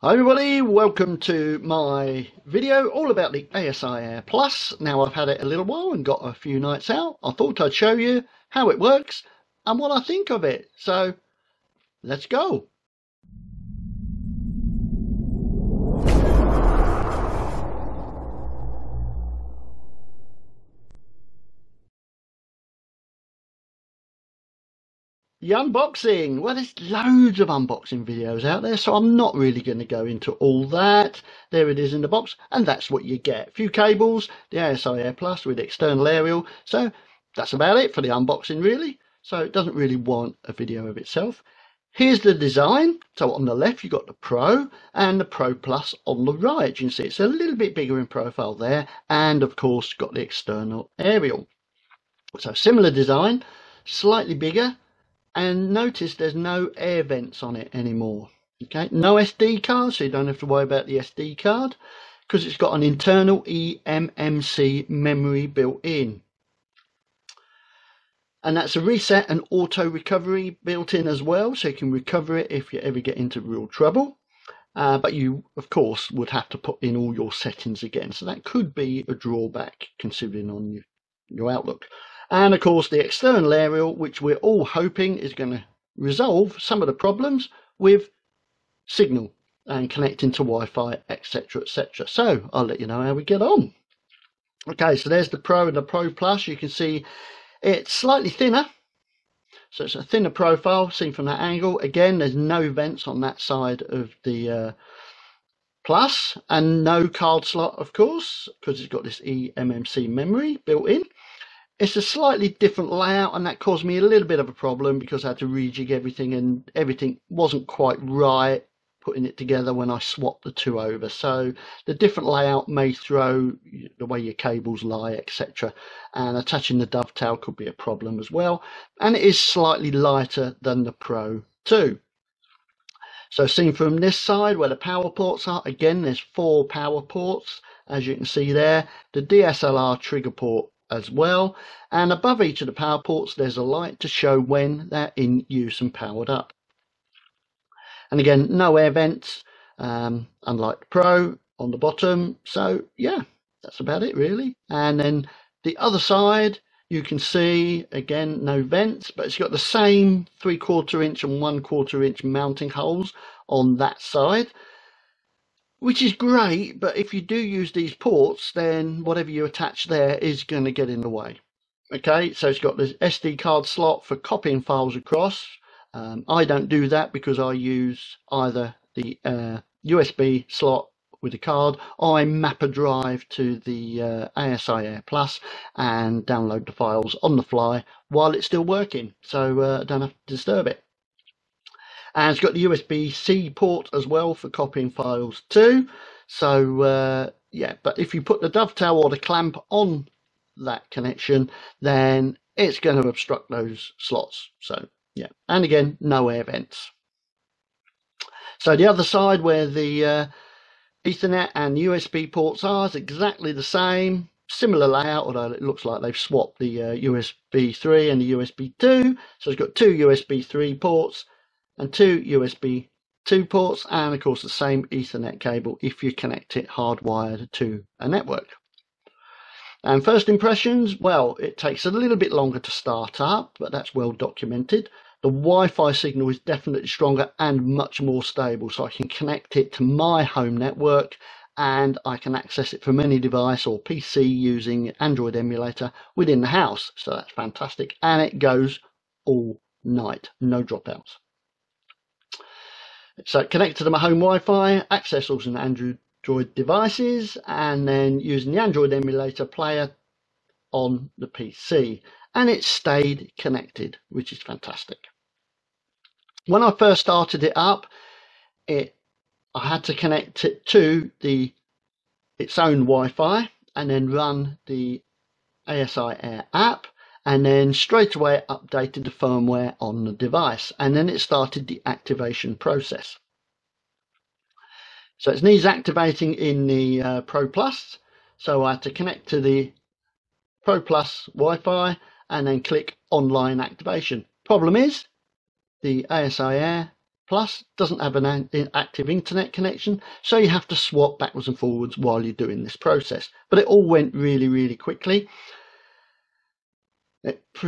Hi everybody, welcome to my video all about the ASI Air Plus. Now I've had it a little while and got a few nights out. I thought I'd show you how it works and what I think of it. So let's go. The unboxing. Well, there's loads of unboxing videos out there, so I'm not really going to go into all that. There it is in the box, and that's what you get. A few cables, the ASI Air Plus with external aerial. So that's about it for the unboxing, really. So it doesn't really want a video of itself. Here's the design. So on the left, you've got the Pro and the Pro Plus on the right. You can see it's a little bit bigger in profile there, and of course, got the external aerial. So similar design, slightly bigger. And notice there's no air vents on it anymore. Okay, no SD card, so you don't have to worry about the SD card because it's got an internal eMMC memory built in. And that's a reset and auto recovery built in as well, so you can recover it if you ever get into real trouble. But you, of course, would have to put in all your settings again. So that could be a drawback considering on your Outlook. And of course the external aerial, which we're all hoping is going to resolve some of the problems with signal and connecting to Wi-Fi, etc, etc. So I'll let you know how we get on. Okay, so there's the Pro and the Pro Plus. You can see it's slightly thinner, so it's a thinner profile seen from that angle. Again, there's no vents on that side of the Plus, and no card slot, of course, because it's got this eMMC memory built in. It's a slightly different layout, and that caused me a little bit of a problem because I had to rejig everything, and everything wasn't quite right putting it together when I swapped the two over. So the different layout may throw the way your cables lie, etc. And attaching the dovetail could be a problem as well. And it is slightly lighter than the Pro too. So seen from this side where the power ports are, again, there's four power ports, as you can see there. The DSLR trigger port as well, and above each of the power ports there's a light to show when they're in use and powered up. And again, no air vents, unlike the Pro on the bottom. So yeah, that's about it really. And then the other side, you can see again no vents, but it's got the same 3/4 inch and 1/4 inch mounting holes on that side, which is great, but if you do use these ports, then whatever you attach there is going to get in the way. Okay, so it's got this SD card slot for copying files across. I don't do that because I use either the USB slot with the card, or I map a drive to the ASI Air Plus and download the files on the fly while it's still working, so I don't have to disturb it. And it's got the USB-C port as well for copying files too. So yeah, but if you put the dovetail or the clamp on that connection, then it's going to obstruct those slots. So yeah, and again, no air vents. So the other side where the Ethernet and USB ports are is exactly the same. Similar layout, although it looks like they've swapped the USB 3 and the USB 2. So it's got two USB 3 ports. And two USB 2 ports, and of course the same Ethernet cable if you connect it hardwired to a network. And first impressions, well, it takes a little bit longer to start up, but that's well documented. The Wi-Fi signal is definitely stronger and much more stable, so I can connect it to my home network and I can access it from any device or PC using Android emulator within the house. So that's fantastic, and it goes all night, no dropouts. So connect to my home Wi-Fi, access also Android devices, and then using the Android emulator player on the PC. And it stayed connected, which is fantastic. When I first started it up, I had to connect it to its own Wi-Fi and then run the ASI Air app. And then straight away it updated the firmware on the device, and then it started the activation process. So it needs activating in the Pro Plus. So I had to connect to the Pro Plus Wi-Fi and then click online activation. Problem is the ASI Air Plus doesn't have an active internet connection, so you have to swap backwards and forwards while you're doing this process. But it all went really, really quickly.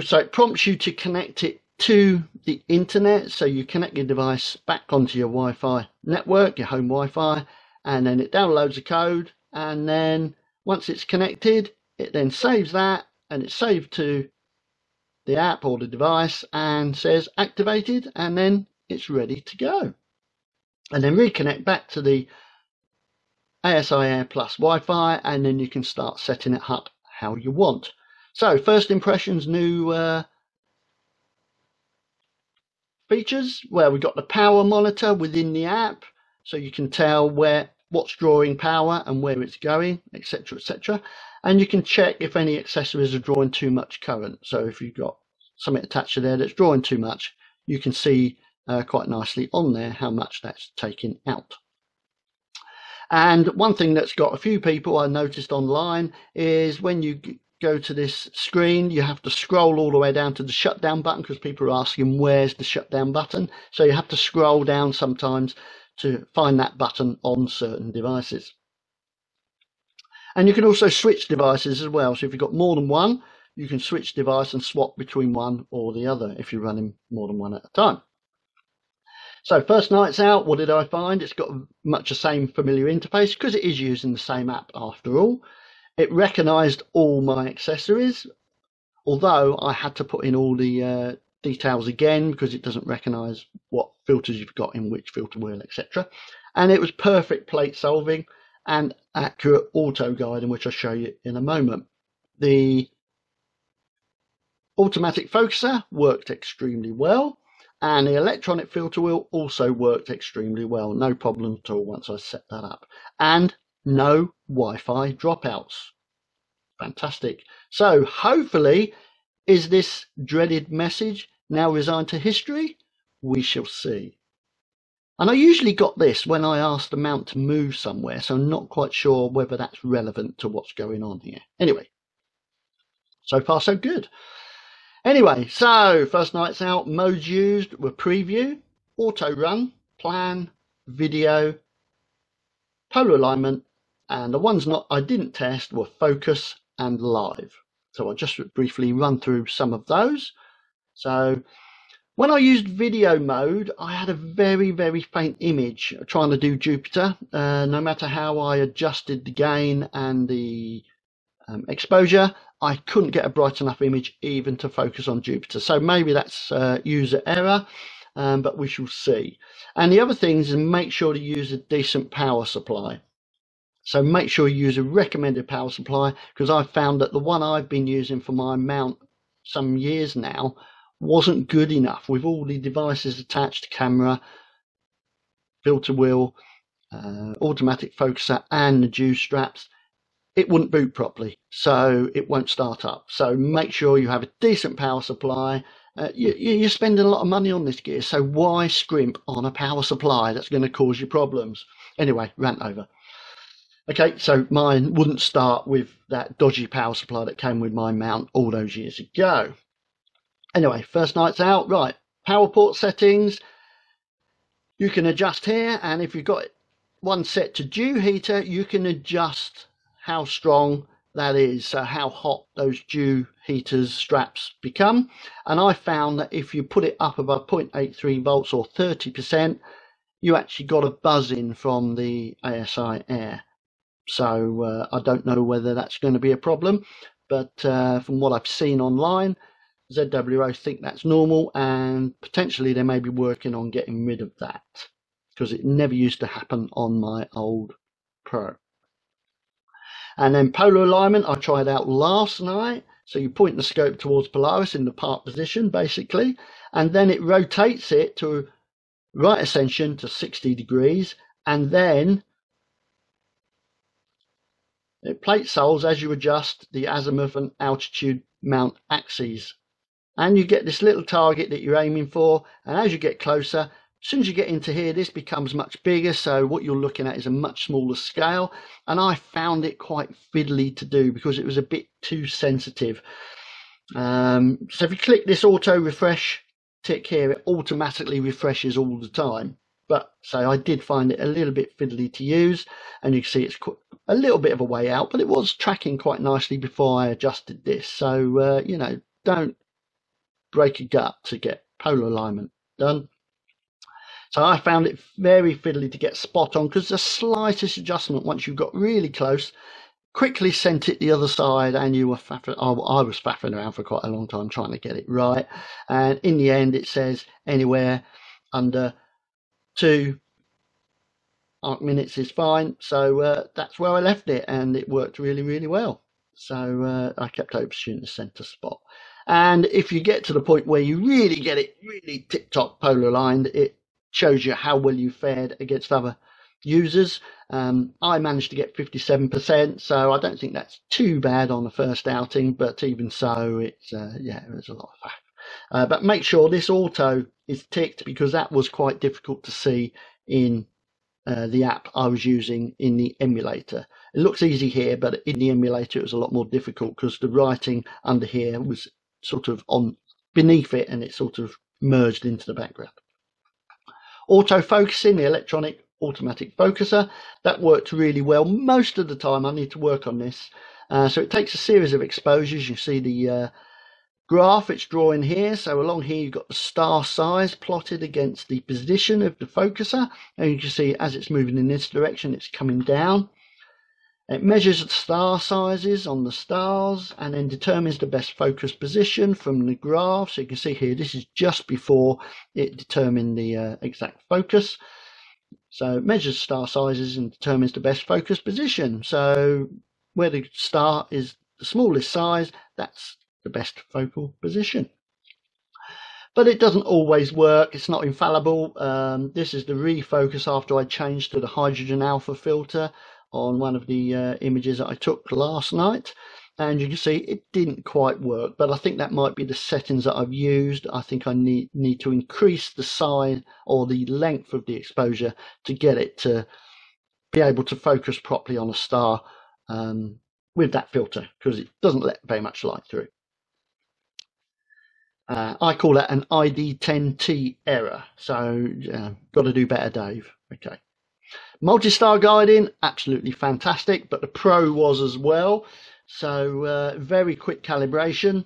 So it prompts you to connect it to the internet. So you connect your device back onto your Wi-Fi network, your home Wi-Fi, and then it downloads the code. And then once it's connected, it then saves that, and it's saved to the app or the device and says activated, and then it's ready to go. And then reconnect back to the ASI Air Plus Wi-Fi, and then you can start setting it up how you want. So first impressions, new features, where we've got the power monitor within the app, so you can tell where what's drawing power and where it's going, etc, etc. And you can check if any accessories are drawing too much current. So if you've got something attached to there that's drawing too much, you can see quite nicely on there how much that's taken out. And one thing that's got a few people I noticed online is when you go to this screen, you have to scroll all the way down to the shutdown button, because people are asking where's the shutdown button. So you have to scroll down sometimes to find that button on certain devices. And you can also switch devices as well. So if you've got more than one, you can switch device and swap between one or the other if you're running more than one at a time. So first nights out, what did I find? It's got much the same familiar interface because it is using the same app after all. It recognized all my accessories, although I had to put in all the details again because it doesn't recognize what filters you've got in which filter wheel, etc. And it was perfect plate solving and accurate auto guiding, which I'll show you in a moment. The automatic focuser worked extremely well. And the electronic filter wheel also worked extremely well. No problem at all once I set that up. And no Wi-Fi dropouts. Fantastic. So hopefully, is this dreaded message now resigned to history? We shall see. And I usually got this when I asked the mount to move somewhere, so I'm not quite sure whether that's relevant to what's going on here. Anyway, so far so good. Anyway, so first nights out, modes used were preview, auto run, plan, video, polar alignment, and the ones I didn't test were focus and live. So I'll just briefly run through some of those. So when I used video mode, I had a very, very faint image trying to do Jupiter. No matter how I adjusted the gain and the exposure, I couldn't get a bright enough image even to focus on Jupiter. So maybe that's user error, but we shall see. And the other thing is make sure to use a decent power supply. So make sure you use a recommended power supply, because I found that the one I've been using for my mount some years now wasn't good enough with all the devices attached, camera, filter wheel, automatic focuser and the dew straps. It wouldn't boot properly, so it won't start up. So make sure you have a decent power supply. You're spending a lot of money on this gear, so why scrimp on a power supply that's going to cause you problems? Anyway, rant over. Okay, so mine wouldn't start with that dodgy power supply that came with my mount all those years ago. Anyway, first night's out. Right, power port settings. You can adjust here, and if you've got one set to dew heater, you can adjust how strong that is, so how hot those dew heaters straps become. And I found that if you put it up above 0.83 volts or 30%, you actually got a buzz in from the ASI Air. So I don't know whether that's going to be a problem, but from what I've seen online, ZWO think that's normal, and potentially they may be working on getting rid of that, because it never used to happen on my old Pro. And then polar alignment, I tried out last night. So you point the scope towards Polaris in the park position, basically, and then it rotates it to right ascension to 60 degrees, and then it plate soles as you adjust the azimuth and altitude mount axes. And you get this little target that you're aiming for, and as you get closer, as soon as you get into here, this becomes much bigger, so what you're looking at is a much smaller scale, and I found it quite fiddly to do because it was a bit too sensitive. So if you click this auto refresh tick here, it automatically refreshes all the time. But so I did find it a little bit fiddly to use, and you can see it's a little bit of a way out, but it was tracking quite nicely before I adjusted this. So, you know, don't break your gut to get polar alignment done. So I found it very fiddly to get spot on, because the slightest adjustment, once you got really close, quickly sent it the other side, and you were faffing. I was faffing around for quite a long time trying to get it right. And in the end, it says anywhere under 2 arc minutes is fine. So that's where I left it, and it worked really, really well. So I kept overshooting the center spot. And if you get to the point where you really get it really tip-top polar aligned, it shows you how well you fared against other users. I managed to get 57%, so I don't think that's too bad on the first outing, but even so, it's yeah, there's a lot of faff. But make sure this auto is ticked, because that was quite difficult to see in the app I was using in the emulator. It looks easy here, but in the emulator it was a lot more difficult, because the writing under here was sort of on beneath it, and it sort of merged into the background. Auto focusing, the electronic automatic focuser, that worked really well most of the time. I need to work on this. So it takes a series of exposures. You see the graph it's drawing here. So along here you've got the star size plotted against the position of the focuser, and you can see as it's moving in this direction, it's coming down. It measures the star sizes on the stars and then determines the best focus position from the graph. So you can see here, this is just before it determined the exact focus. So it measures star sizes and determines the best focus position. So where the star is the smallest size, that's the best focal position. But it doesn't always work. It's not infallible. This is the refocus after I changed to the hydrogen alpha filter on one of the images that I took last night, and you can see it didn't quite work, but I think that might be the settings that I've used. I think I need to increase the size or the length of the exposure to get it to be able to focus properly on a star with that filter, because it doesn't let very much light through. I call that an ID10T error, so got to do better, Dave. Okay. Multi-star guiding, absolutely fantastic, but the Pro was as well. So very quick calibration.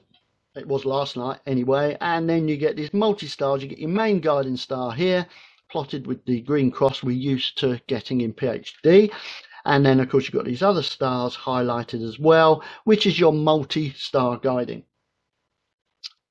It was last night anyway. And then you get these multi-stars. You get your main guiding star here, plotted with the green cross we're used to getting in PhD. And then, of course, you've got these other stars highlighted as well, which is your multi-star guiding.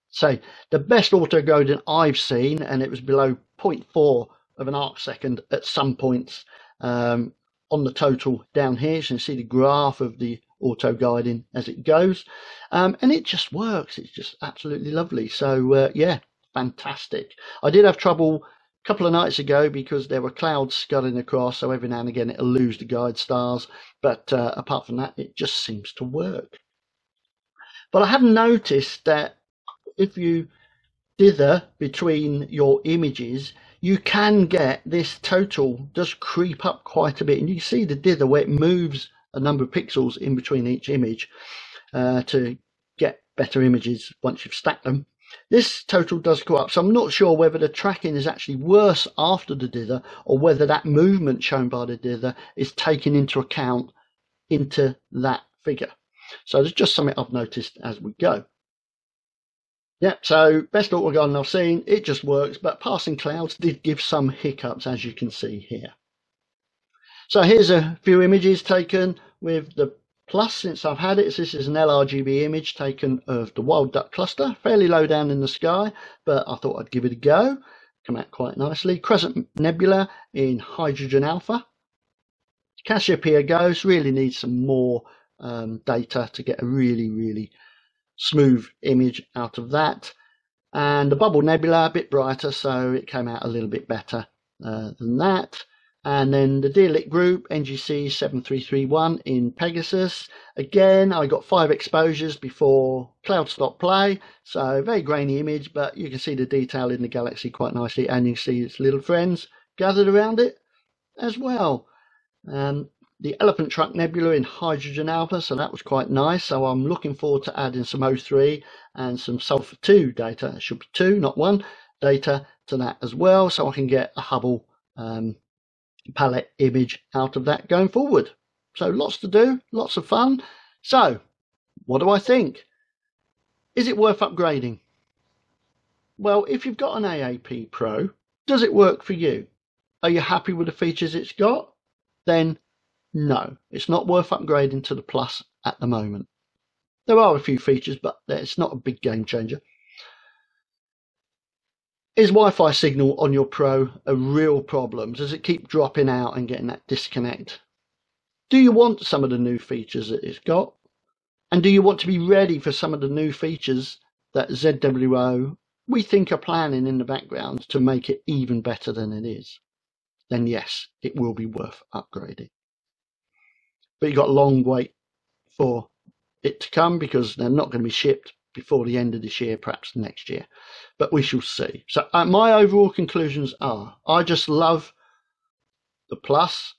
So the best auto guiding I've seen, and it was below 0.4 of an arc second at some points on the total down here. So you see the graph of the auto guiding as it goes, and it just works. It's just absolutely lovely. So yeah, fantastic. I did have trouble a couple of nights ago because there were clouds scudding across, so every now and again it'll lose the guide stars, but apart from that, it just seems to work. But I have noticed that if you dither between your images, you can get this total just creep up quite a bit, and you see the dither where it moves a number of pixels in between each image to get better images once you've stacked them. This total does go up, so I'm not sure whether the tracking is actually worse after the dither, or whether that movement shown by the dither is taken into account into that figure. So there's just something I've noticed as we go. Yep, so best auto guiding I've seen, it just works, but passing clouds did give some hiccups, as you can see here. So here's a few images taken with the Plus since I've had it. This is an LRGB image taken of the Wild Duck Cluster, fairly low down in the sky, but I thought I'd give it a go. Come out quite nicely. Crescent Nebula in hydrogen alpha. Cassiopeia Ghost really needs some more data to get a really, really smooth image out of that, and the Bubble Nebula a bit brighter, so it came out a little bit better than that. And then the Deer Lit Group, NGC 7331 in Pegasus. Again, I got 5 exposures before cloud stop play, so very grainy image, but you can see the detail in the galaxy quite nicely, and you can see its little friends gathered around it as well. The Elephant Trunk Nebula in hydrogen alpha, so that was quite nice. So I'm looking forward to adding some O3 and some sulfur 2 data. It should be 2, not 1, data to that as well, so I can get a Hubble palette image out of that going forward. So lots to do, lots of fun. So what do I think? Is it worth upgrading? Well, if you've got an AAP Pro, does it work for you? Are you happy with the features it's got? Then no, it's not worth upgrading to the Plus at the moment. There are a few features, but it's not a big game changer. Is Wi-Fi signal on your Pro a real problem? Does it keep dropping out and getting that disconnect? Do you want some of the new features that it's got? And do you want to be ready for some of the new features that ZWO we think are planning in the background to make it even better than it is? Then yes, it will be worth upgrading. But you've got a long wait for it to come, because they're not going to be shipped before the end of this year, perhaps next year, but we shall see. So my overall conclusions are, I just love the Plus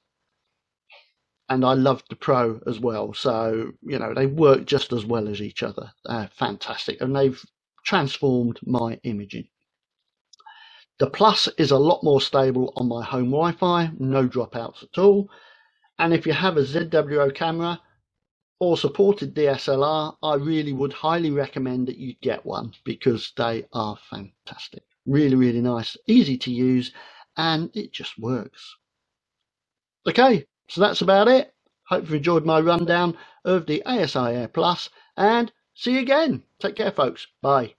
and I love the Pro as well. So, you know, they work just as well as each other. They're fantastic, and they've transformed my imaging. The Plus is a lot more stable on my home Wi-Fi, no dropouts at all. And if you have a ZWO camera or supported DSLR, I really would highly recommend that you get one, because they are fantastic. Really, really nice, easy to use, and it just works. Okay, so that's about it. Hope you enjoyed my rundown of the ASI Air Plus, and see you again. Take care, folks. Bye.